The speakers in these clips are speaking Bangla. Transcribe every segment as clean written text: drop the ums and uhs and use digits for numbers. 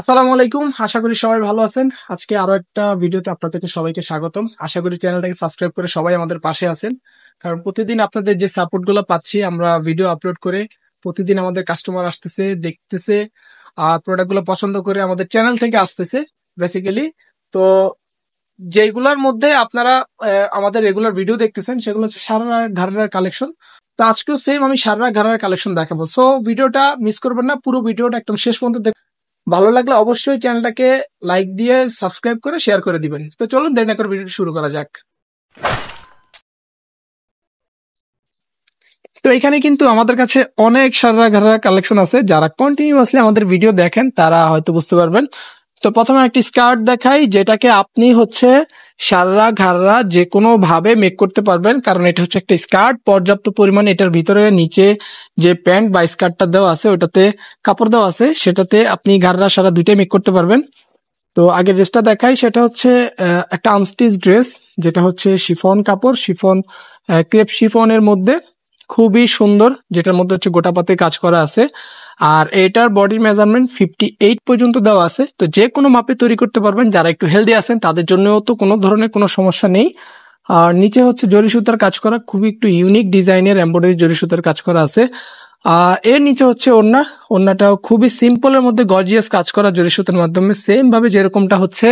আসসালামু আলাইকুম, আশা করি সবাই ভালো আছেন। আজকে আরো একটা ভিডিওতে আপনাদেরকে সবাইকে স্বাগতম। আশা করি চ্যানেলটাকে সাবস্ক্রাইব করে সবাই আমাদের পাশে আছেন, কারণ প্রতিদিন আপনাদের যে সাপোর্ট গুলো পাচ্ছি আমরা ভিডিও আপলোড করে, প্রতিদিন আমাদের কাস্টমার আসতেছে, দেখতেছে আর প্রোডাক্ট গুলো পছন্দ করে আমাদের চ্যানেল থেকে আসতেছে বেসিক্যালি। তো যেগুলার মধ্যে আপনারা আমাদের রেগুলার ভিডিও দেখতেছেন সেগুলো হচ্ছে সারারা ঘাড়ার কালেকশন। তো আজকেও সেম আমি সারারা ঘাড়ার কালেকশন দেখাবো, সো ভিডিওটা মিস করবেন না, পুরো ভিডিওটা একদম শেষ পর্যন্ত দেখবেন। ভালো লাগলে অবশ্যই চ্যানেলটাকে লাইক দিয়ে সাবস্ক্রাইব করে শেয়ার করে দিবেন। তো চলুন দেরি না করে ভিডিওটি শুরু করা যাক। তো এখানে কিন্তু আমাদের কাছে অনেক সারা ঘাড়ার কালেকশন আছে, যারা কন্টিনিউয়াসলি আমাদের ভিডিও দেখেন তারা হয়তো বুঝতে পারবেন। তো প্রথমে একটি স্কার্ট দেখাই, যেটাকে আপনি হচ্ছে সারা ঘাড়া যে কোনো ভাবে মেক করতে পারবেন, কারণ এটা হচ্ছে একটা স্কার্ট। পর্যাপ্ত পরিমাণে এটার ভিতরে নিচে যে প্যান্ট বা স্কার্টটা দেওয়া আছে, ওটাতে কাপড় দেওয়া আছে, সেটাতে আপনি ঘাড়া সারা দুইটাই মেক করতে পারবেন। তো আগে ড্রেসটা দেখাই, সেটা হচ্ছে একটা আনস্টিচ ড্রেস, যেটা হচ্ছে শিফন কাপড়, শিফন ক্রেপ শিফনের মধ্যে খুবই সুন্দর, যেটার মধ্যে হচ্ছে গোটাপাতে কাজ করা আছে। আর এটার বডির মেজারমেন্ট 58 পর্যন্ত দেওয়া আছে। তো যে কোনো মাপে তৈরি করতে পারবেন, যারা একটু হেলদি আছেন তাদের জন্যও তো কোনো ধরনের কোনো সমস্যা নেই। আর নিচে হচ্ছে জরি সুতার কাজ করা, খুবই একটু ইউনিক ডিজাইনের এমব্রয়ডারি জরি সুতার কাজ করা আছে। আর এর নিচে হচ্ছে ওড়না, ওড়নাটাও খুবই সিম্পলের মধ্যে গর্জিয়াস কাজ করা জরি সুতার মাধ্যমে, সেম ভাবে যেরকমটা হচ্ছে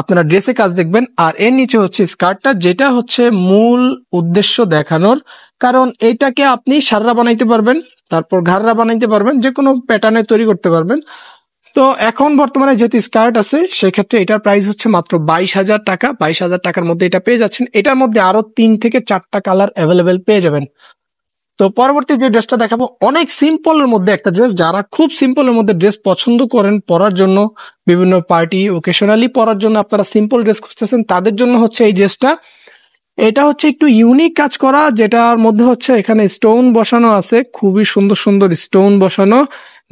আপনারা ড্রেসে কাজ দেখবেন। আর এর নিচে হচ্ছে স্কার্টটা, যেটা হচ্ছে মূল উদ্দেশ্য দেখানোর, কারণ এটাকে আপনি সাররা বানাইতে পারবেন, তারপর ঘাড়রা বানাইতে পারবেন, যে কোনো প্যাটার্নে তৈরি করতে পারবেন। তো এখন বর্তমানে যেহেতু স্কার্ট আছে, সেক্ষেত্রে এটার প্রাইস হচ্ছে মাত্র 22,000 টাকা। 22,000 টাকার মধ্যে এটা পেয়ে যাচ্ছেন। এটার মধ্যে আরো 3 থেকে 4টা কালার অ্যাভেলেবেল পেয়ে যাবেন। তো পরবর্তী যে ড্রেসটা দেখাবো, অনেক সিম্পলের মধ্যে একটা ড্রেস, যারা খুব সিম্পলের মধ্যে ড্রেস পছন্দ করেন পরার জন্য, বিভিন্ন পার্টি ওকেশনালি পরার জন্য আপনারা সিম্পল ড্রেস খুঁজতেছেন, তাদের জন্য হচ্ছে এই ড্রেসটা। এটা হচ্ছে একটু ইউনিক কাজ করা, যেটার মধ্যে হচ্ছে এখানে স্টোন বসানো আছে, খুবই সুন্দর সুন্দর স্টোন বসানো,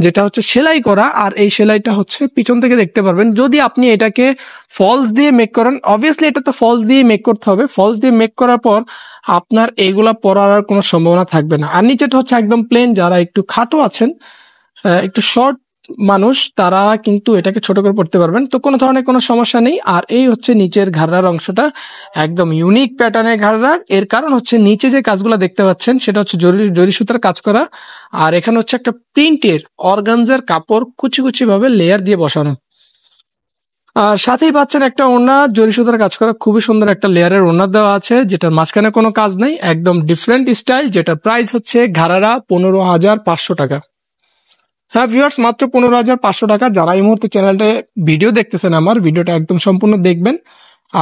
যেটা হচ্ছে সেলাই করা। আর এই সেলাইটা হচ্ছে পিছন থেকে দেখতে পারবেন। যদি আপনি এটাকে ফলস দিয়ে মেক করেন, অবভিয়াসলি এটা তো ফলস দিয়ে মেক করতে হবে, ফলস দিয়ে মেক করার পর আপনার এগুলা পরার আর কোনো সম্ভাবনা থাকবে না। আর নিচেটা হচ্ছে একদম প্লেন, যারা একটু খাটো আছেন, একটু শর্ট মানুষ, তারা কিন্তু এটাকে ছোট করে পড়তে পারবেন, তো কোনো ধরনের কোনো সমস্যা নেই। আর এই হচ্ছে নিচের ঘাড়ার অংশটা, একদম ইউনিক প্যাটার্নের ঘাড়া। এর কারণ হচ্ছে নিচে যে কাজগুলো দেখতে পাচ্ছেন সেটা হচ্ছে জরি সুতার কাজ করা, আর এখানে হচ্ছে একটা প্রিন্টের অর্গানজার কাপড় কুচি কুচি ভাবে লেয়ার দিয়ে বসানো। আর সাথেই পাচ্ছেন একটা ওড়না, জরি সুতার কাজ করা, খুবই সুন্দর একটা লেয়ারের ওড়না দেওয়া আছে, যেটার মাঝখানে কোনো কাজ নেই, একদম ডিফারেন্ট স্টাইল। যেটার প্রাইস হচ্ছে ঘাড়ারা 15,500 টাকা। হ্যাঁ ভিউয়ার্স, মাত্র 15,500 টাকা। যারা এই মুহূর্তে চ্যানেলটা ভিডিও দেখতেছেন, আমার ভিডিওটা একদম সম্পূর্ণ দেখবেন।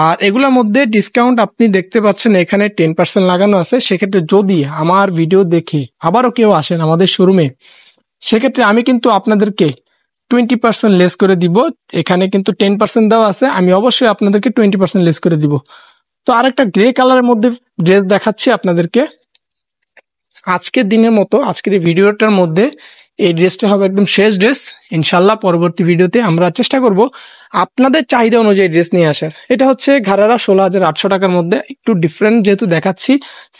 আর এগুলোর মধ্যে ডিসকাউন্ট আপনি দেখতে পাচ্ছেন, এখানে 10% লাগানো আছে। সেক্ষেত্রে যদি আমার ভিডিও দেখে আবারও কেউ আসেন আমাদের শোরুমে, সেক্ষেত্রে আমি কিন্তু আপনাদেরকে 20% লেস করে দিব। এখানে কিন্তু 10% দেওয়া আছে, আমি অবশ্যই আপনাদেরকে 20% লেস করে দিব। তো আরেকটা গ্রে কালারের মধ্যে ড্রেস দেখাচ্ছি আপনাদেরকে। আজকের দিনের মতো আজকের এই ভিডিওটার মধ্যে এই ড্রেসটা হবে একদম শেষ ড্রেস। ইনশাল্লাহ পরবর্তী ভিডিওতে আমরা চেষ্টা করব আপনাদের চাহিদা অনুযায়ী ড্রেস নিয়ে আসার। এটা হচ্ছে ঘাড়ারা 16,800 টাকার মধ্যে, একটু ডিফারেন্ট যেহেতু দেখাচ্ছি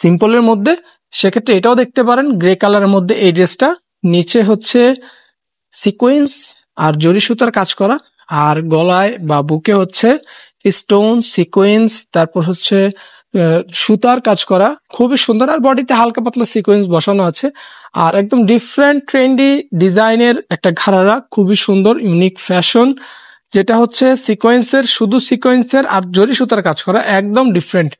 সিম্পলের মধ্যে, সেক্ষেত্রে এটাও দেখতে পারেন গ্রে কালারের মধ্যে এই ড্রেসটা। নিচে হচ্ছে সিকোয়েন্স আর জরি সুতার কাজ করা, আর গলায় বা বুকে হচ্ছে স্টোন সিকোয়েন্স, তারপর হচ্ছে সুতার কাজ করা, খুবই সুন্দর। আর বডিতে হালকা পাতলা সিকোয়েন্স বসানো আছে। আর একদম ডিফারেন্ট ট্রেন্ডি ডিজাইনের একটা ঘাড়ারা, খুবই সুন্দর ইউনিক ফ্যাশন, যেটা হচ্ছে সিকোয়েন্সের, শুধু সিকোয়েন্সের আর জরি সুতার কাজ করা, একদম ডিফারেন্ট।